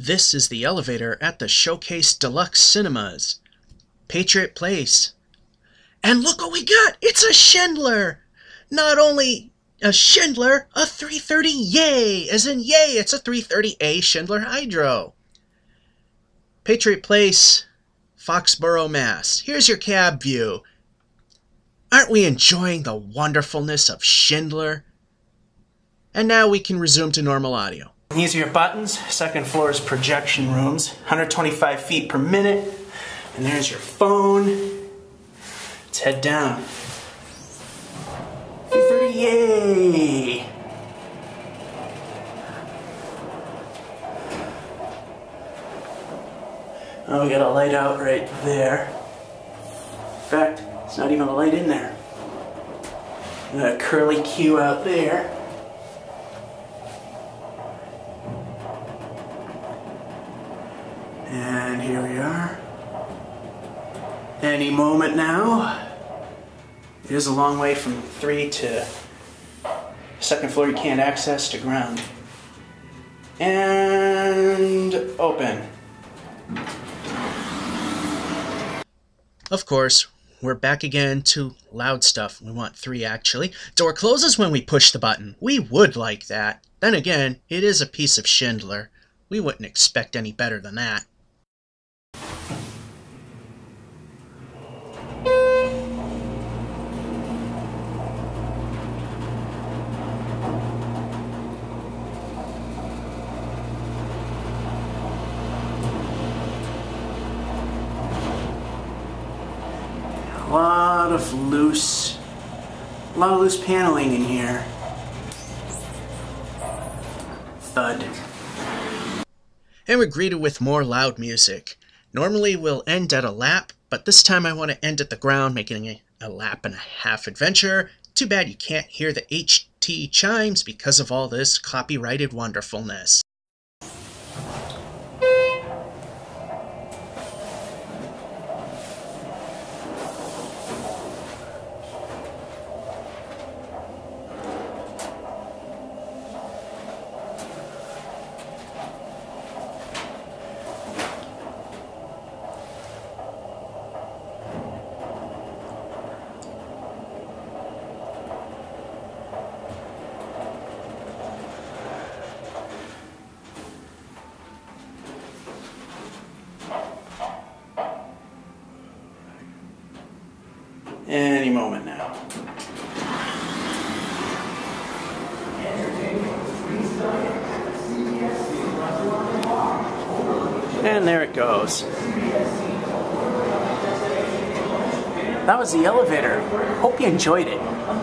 This is the elevator at the Showcase Deluxe Cinemas, Patriot Place. And look what we got! It's a Schindler! Not only a Schindler, a 330 Yay! As in yay, it's a 330A Schindler Hydro. Patriot Place, Foxborough, Mass. Here's your cab view. Aren't we enjoying the wonderfulness of Schindler? And now we can resume to normal audio. These are your buttons. Second floor is projection rooms. 125 feet per minute. And there's your phone. Let's head down. 330, yay! Oh, we got a light out right there. In fact, it's not even a light in there. We got a curly Q out there. And here we are. Any moment now. It is a long way from 3 to second floor you can't access to ground. And open. Of course, we're back again to loud stuff. We want 3 actually. Door closes when we push the button. We would like that. Then again, it is a piece of Schindler. We wouldn't expect any better than that. A lot of loose paneling in here. Thud. And we're greeted with more loud music. Normally we'll end at a lap, but this time I want to end at the ground, making a lap and a half adventure. Too bad you can't hear the HT chimes because of all this copyrighted wonderfulness. Any moment now. And there it goes. That was the elevator. Hope you enjoyed it.